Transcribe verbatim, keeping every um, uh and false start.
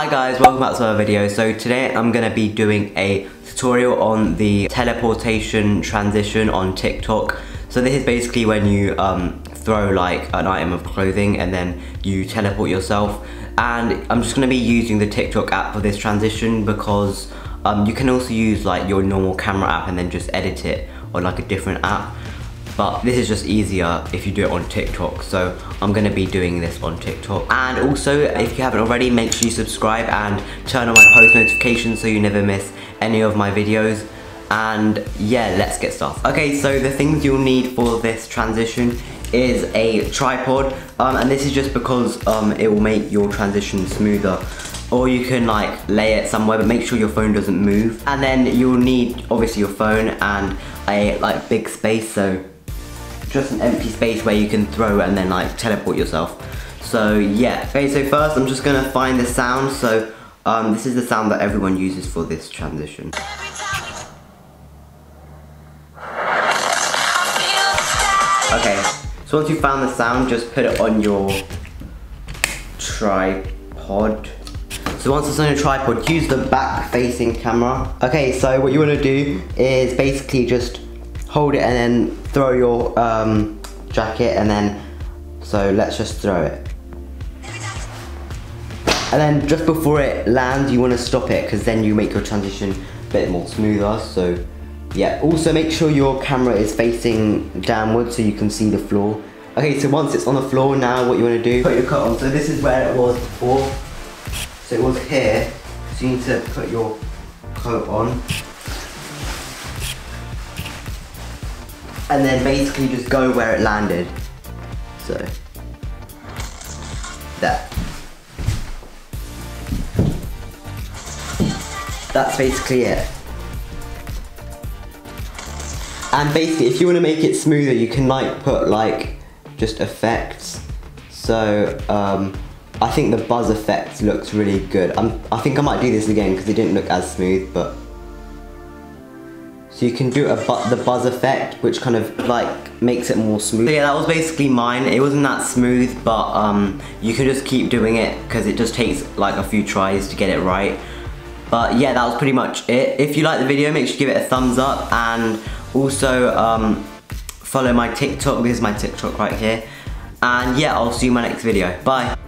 Hi guys, welcome back to another video. So today I'm going to be doing a tutorial on the teleportation transition on TikTok. So this is basically when you um, throw like an item of clothing and then you teleport yourself. And I'm just going to be using the TikTok app for this transition because um, you can also use like your normal camera app and then just edit it on like a different app. But this is just easier if you do it on TikTok, so I'm going to be doing this on TikTok. And also, if you haven't already, make sure you subscribe and turn on my post notifications so you never miss any of my videos. And yeah, let's get started. Okay, so the things you'll need for this transition is a tripod, um, and this is just because um, it will make your transition smoother. Or you can like lay it somewhere, but make sure your phone doesn't move. And then you'll need obviously your phone and a like big space, so just an empty space where you can throw and then like teleport yourself. So yeah, okay, so first I'm just gonna find the sound. So um, this is the sound that everyone uses for this transition. Okay, so once you've found the sound, just put it on your tripod. So once it's on your tripod, use the back facing camera. Okay, so what you wanna do is basically just hold it and then throw your um, jacket, and then, so let's just throw it. And then just before it lands, you wanna stop it, because then you make your transition a bit more smoother, so yeah. Also make sure your camera is facing downwards so you can see the floor. Okay, so once it's on the floor, now what you wanna do, put your cut on. So this is where it was before. So it was here, so you need to put your coat on. And then basically just go where it landed. So, there. That's basically it. And basically, if you want to make it smoother, you can like put like just effects. So, um, I think the buzz effect looks really good. I'm, I think I might do this again because it didn't look as smooth, but. So you can do a bu the buzz effect, which kind of like makes it more smooth. So yeah, that was basically mine. It wasn't that smooth, but um, you can just keep doing it because it just takes like a few tries to get it right. But yeah, that was pretty much it. If you like the video, make sure you give it a thumbs up and also um, follow my TikTok. This is my TikTok right here. And yeah, I'll see you in my next video. Bye.